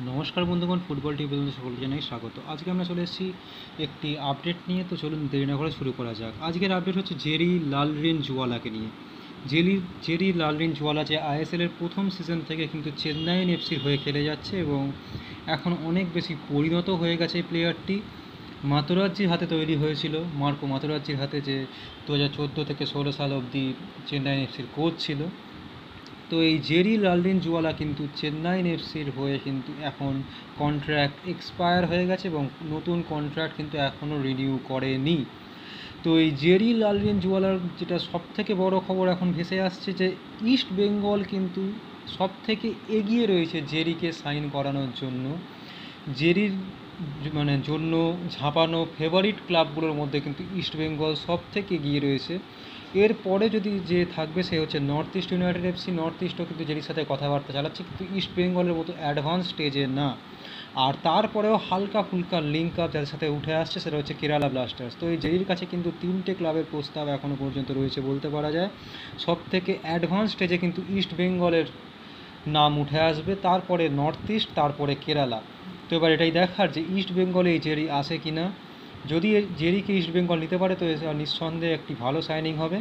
नमस्कार बंधुगण football TV में सकलके जानाई स्वागत। आज के चले एक आपडेट नहीं तो चलून देरी ना करे शुरू करा जाक। आजकेर आपडेट होच्छे जेरी लालरिनजुआला के निये। जेरी लालरिनजुआला जे आईएसएल एर प्रथम सीजन थेके किन्तु चेन्नाई एफसी हये खेले जाच्छे एबं एखन अनेक बेशी परिणत हये गेछे प्लेयारटी। मातुराज्जिर हाथे तैरी हयेछिलो, मार्को मातुराज्जिर हाथे जे 2014 थेके 16 साल अब्दि चेन्नाई एफसिर कोच छिलो। तो ये जेरी लालरिनजुआला किन्तु चेन्नाई एफसिर होए किन्तु एखन कन्ट्रैक्ट एक्सपायर हो गेछे एबं नतून कन्ट्रैक्ट किन्तु एखोनो रिन्यू करेनी। तो ये जेरी लालरिनजुआलार जेटा सबथेके बड़ो खबर एखन भेसे आसछे जे इस्ट बेंगल किन्तु सबथेके एगिए रयेछे जेरी के साइन करानोर जोन्नो। जेरिर माने जोन्नो झापानो फेभारिट क्लाबगुलोर मध्य किन्तु इस्ट बेंगल सबथेके एगिए रयेछे। एर परे जो जे थाकबे से होच्छे North East United FC. North इस्टो किन्तु जेरिर साथे कथाबार्ता चालाच्छे किन्तु इस्ट बेंगलेर मतो एडभान्स स्टेजे ना, आर तारपरेओ हालका फुलका लिंक आप जादेर साथे उठे आसछे सेटा होच्छे केराला ब्लास्टार्स। तो एई जेरिर काछे किन्तु 3टे क्लाबेर प्रस्ताव एखोनो पर्यन्त रयेछे बोलते पारा जाय। सबथेके एडभान्स स्टेजे किन्तु इस्ट बेंगलेर नाम उठे आसबे, तारपरे नर्थ इस्ट, तारपरे केराला। तो एबार एटाई देखार जे इस्ट बेंगले एई जेरी आसे किना। যদি জেরিকে ইস্ট বেঙ্গল নিতে পারে তো নিঃসন্দেহে একটি ভালো সাইনিং হবে।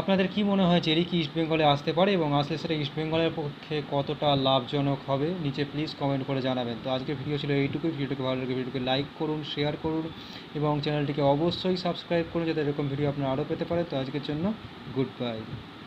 আপনাদের কি মনে হয় জেরিকে ইস্ট বেঙ্গলে আসতে পারে এবং আসলে সেটা ইস্ট বেঙ্গলের পক্ষে কতটা লাভজনক হবে নিচে প্লিজ কমেন্ট করে জানাবেন। তো আজকের ভিডিও ছিল এইটুকুই। ভিডিওটিকে ভালো লাগে ভিডিওটিকে লাইক করুন, শেয়ার করুন এবং চ্যানেলটিকে অবশ্যই সাবস্ক্রাইব করুন যাতে এরকম ভিডিও আপনারা আরও পেতে পারেন। তো আজকের জন্য গুড বাই।